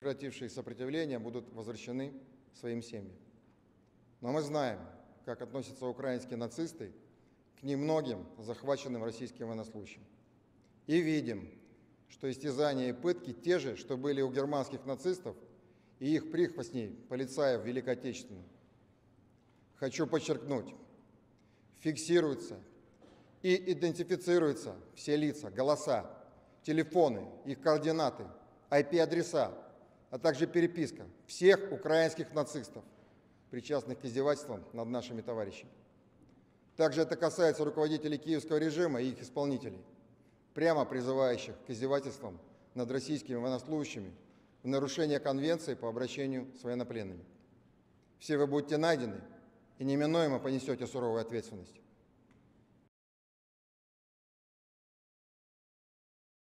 прекратившие сопротивление, будут возвращены своим семьям. Но мы знаем, как относятся украинские нацисты к немногим захваченным российским военнослужащим. И видим, что истязания и пытки те же, что были у германских нацистов и их прихвостней, полицаев Великой Отечественной. Хочу подчеркнуть, фиксируются и идентифицируются все лица, голоса, телефоны, их координаты, IP-адреса, а также переписка всех украинских нацистов, причастных к издевательствам над нашими товарищами. Также это касается руководителей киевского режима и их исполнителей, прямо призывающих к издевательствам над российскими военнослужащими в нарушение конвенции по обращению с военнопленными. Все вы будете найдены и неминуемо понесете суровую ответственность.